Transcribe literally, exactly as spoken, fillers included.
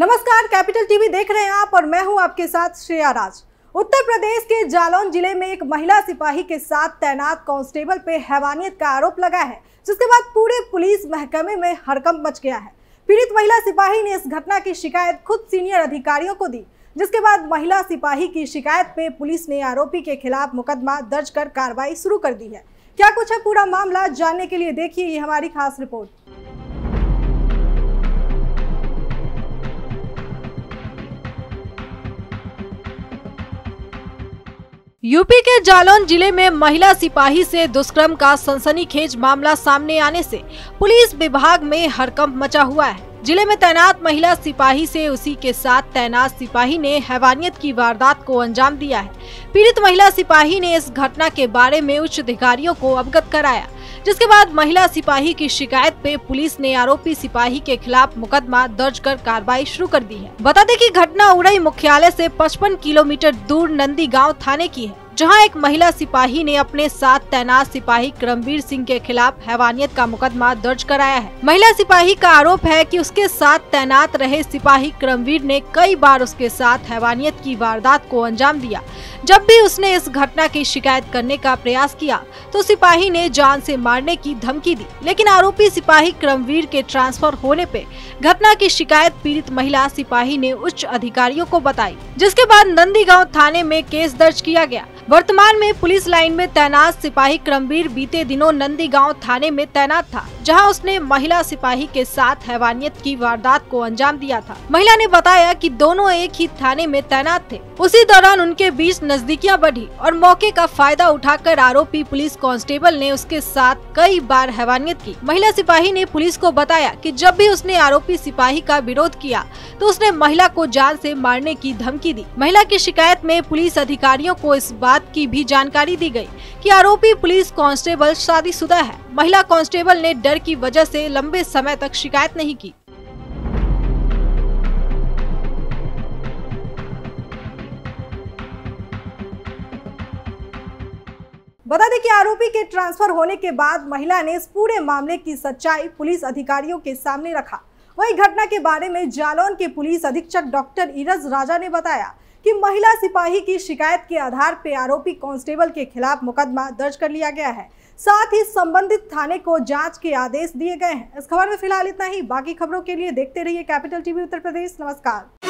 नमस्कार, capital TV देख रहे हैं आप और मैं हूं आपके साथ श्रेया राज। उत्तर प्रदेश के जालौन जिले में एक महिला सिपाही के साथ तैनात कांस्टेबल पे हैवानियत का आरोप लगा है, जिसके बाद पूरे पुलिस महकमे में हड़कंप मच गया है। पीड़ित महिला सिपाही ने इस घटना की शिकायत खुद सीनियर अधिकारियों को दी, जिसके बाद महिला सिपाही की शिकायत पे पुलिस ने आरोपी के खिलाफ मुकदमा दर्ज कर कार्रवाई शुरू कर दी है। क्या कुछ है पूरा मामला, जानने के लिए देखिए ये हमारी खास रिपोर्ट। यूपी के जालौन जिले में महिला सिपाही से दुष्कर्म का सनसनीखेज मामला सामने आने से पुलिस विभाग में हड़कंप मचा हुआ है। जिले में तैनात महिला सिपाही से उसी के साथ तैनात सिपाही ने हैवानियत की वारदात को अंजाम दिया है। पीड़ित महिला सिपाही ने इस घटना के बारे में उच्च अधिकारियों को अवगत कराया, जिसके बाद महिला सिपाही की शिकायत पे पुलिस ने आरोपी सिपाही के खिलाफ मुकदमा दर्ज कर कार्रवाई शुरू कर दी है। बता दें कि घटना उरई मुख्यालय से पचपन किलोमीटर दूर नंदीगांव थाने की है, जहां एक महिला सिपाही ने अपने साथ तैनात सिपाही क्रमवीर सिंह के खिलाफ हैवानियत का मुकदमा दर्ज कराया है। महिला सिपाही का आरोप है कि उसके साथ तैनात रहे सिपाही क्रमवीर ने कई बार उसके साथ हैवानियत की वारदात को अंजाम दिया। जब भी उसने इस घटना की शिकायत करने का प्रयास किया तो सिपाही ने जान से मारने की धमकी दी, लेकिन आरोपी सिपाही क्रमवीर के ट्रांसफर होने पे घटना की शिकायत पीड़ित महिला सिपाही ने उच्च अधिकारियों को बताई, जिसके बाद नंदीगांव थाने में केस दर्ज किया गया। वर्तमान में पुलिस लाइन में तैनात सिपाही क्रमवीर बीते दिनों नंदीगांव थाने में तैनात था, जहां उसने महिला सिपाही के साथ हैवानियत की वारदात को अंजाम दिया था। महिला ने बताया कि दोनों एक ही थाने में तैनात थे। उसी दौरान उनके बीच नजदीकियां बढ़ी और मौके का फायदा उठाकर आरोपी पुलिस कांस्टेबल ने उसके साथ कई बार हैवानियत की। महिला सिपाही ने पुलिस को बताया कि जब भी उसने आरोपी सिपाही का विरोध किया तो उसने महिला को जान से मारने की धमकी दी। महिला की शिकायत में पुलिस अधिकारियों को इस बात की भी जानकारी दी गई कि आरोपी पुलिस कांस्टेबल शादीशुदा है। महिला कांस्टेबल ने डर की वजह से लंबे समय तक शिकायत नहीं की। बता दें कि आरोपी के ट्रांसफर होने के बाद महिला ने इस पूरे मामले की सच्चाई पुलिस अधिकारियों के सामने रखा। वही घटना के बारे में जालौन के पुलिस अधीक्षक डॉक्टर इरफान राजा ने बताया कि महिला सिपाही की शिकायत के आधार पर आरोपी कांस्टेबल के खिलाफ मुकदमा दर्ज कर लिया गया है। साथ ही संबंधित थाने को जांच के आदेश दिए गए हैं। इस खबर में फिलहाल इतना ही। बाकी खबरों के लिए देखते रहिए कैपिटल टीवी उत्तर प्रदेश। नमस्कार।